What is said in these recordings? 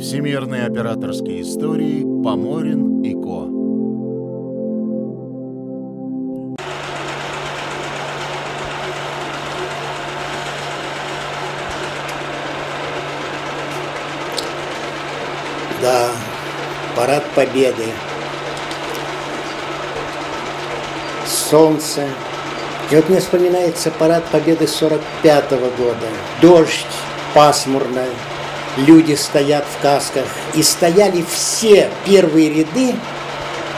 Всемирные операторские истории Поморин и Ко. Да, парад победы. Солнце. И вот мне вспоминается парад победы 45-го года. Дождь, пасмурно, люди стоят в касках. И стояли все первые ряды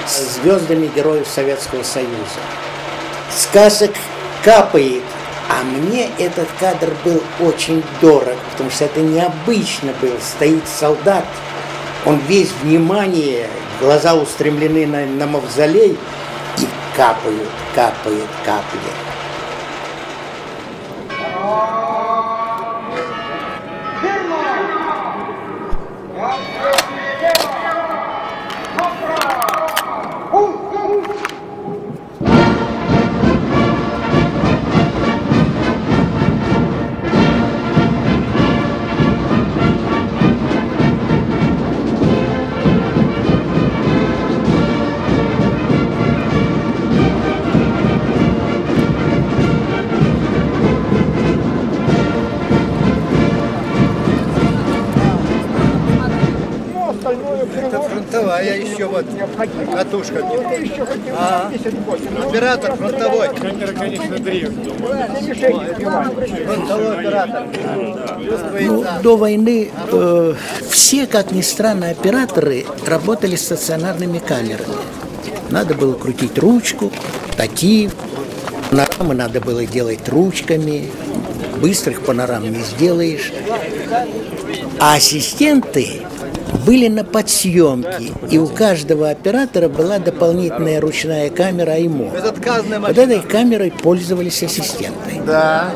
с звездами героев Советского Союза. С касок капает. А мне этот кадр был очень дорог, потому что это необычно было. Стоит солдат, он весь внимание, глаза устремлены на мавзолей. Капают, капают, капли. Это фронтовая еще вот катушка. Оператор фронтовой. Камера, конечно, древняя. Фронтовой оператор. Ну, до войны все, как ни странно, операторы работали стационарными камерами. Надо было крутить ручку, такие. Панорамы надо было делать ручками. Быстрых панорам не сделаешь. А ассистенты были на подсъемке, и у каждого оператора была дополнительная ручная камера Аймо. Вот этой камерой пользовались ассистенты. Да.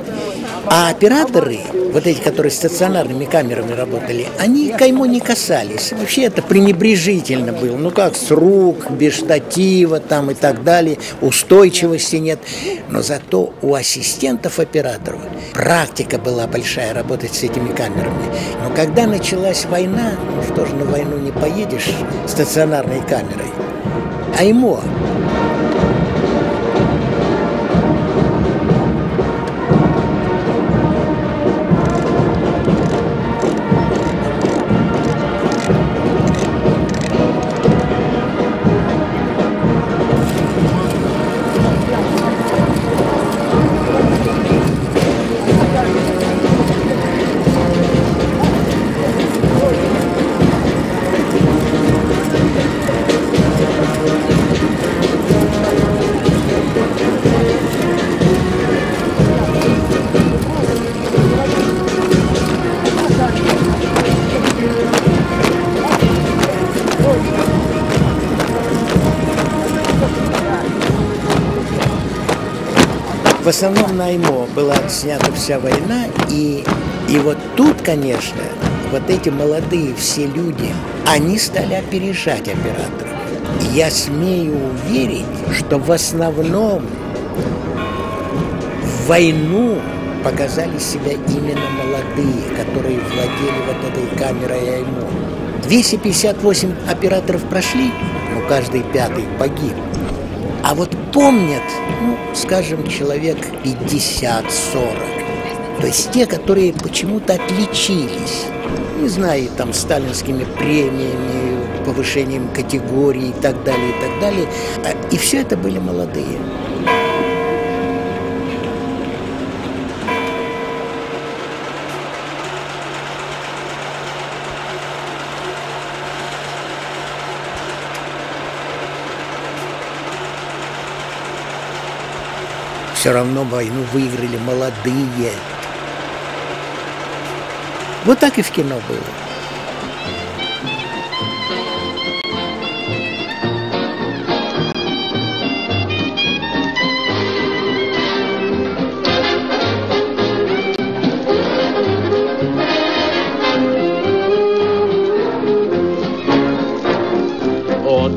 А операторы, вот эти, которые стационарными камерами работали, они к Аймо не касались. Вообще это пренебрежительно было. Ну как, с рук, без штатива там и так далее, устойчивости нет. Но зато у ассистентов-операторов практика была большая работать с этими камерами. Но когда началась война, ну что же, на войну не поедешь стационарной камерой. Аймо. В основном на Аймо была снята вся война, и вот тут, конечно, вот эти молодые все люди, они стали опережать операторов. И я смею уверить, что в основном в войну показали себя именно молодые, которые владели вот этой камерой Аймо. 258 операторов прошли, но каждый пятый погиб. А вот помнят, ну, скажем, человек 50-40. То есть те, которые почему-то отличились, не знаю, там, сталинскими премиями, повышением категории и так далее, и так далее. И все это были молодые. Все равно войну выиграли молодые. Вот так и в кино было.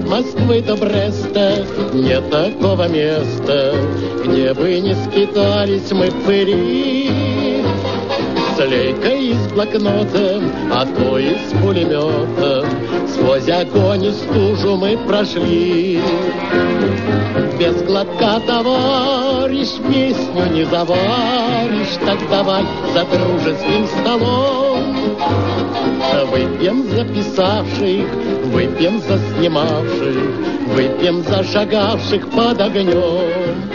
Москвы до Бреста нет такого места, где бы не скитались мы в пыли. с лейкой и с блокнотом, а то и с пулеметом. Сквозь огонь и стужу мы прошли. Без глотка, товарищ, песню не заваришь, так давай за дружеским столом. Выпьем за писавших, выпьем за снимавших, выпьем за шагавших под огнем.